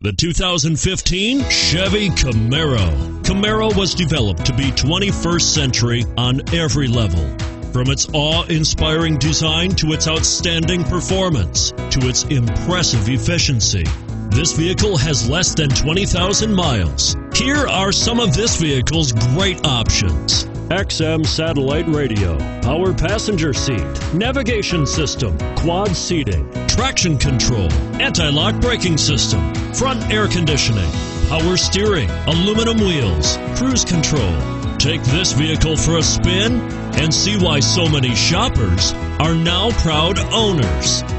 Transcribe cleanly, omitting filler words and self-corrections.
The 2015 Chevy Camaro. Camaro was developed to be 21st century on every level. From its awe-inspiring design to its outstanding performance to its impressive efficiency, this vehicle has less than 20,000 miles. Here are some of this vehicle's great options: XM satellite radio, power passenger seat, navigation system, quad seating, traction control, anti-lock braking system, front air conditioning, power steering, aluminum wheels, cruise control. Take this vehicle for a spin and see why so many shoppers are now proud owners.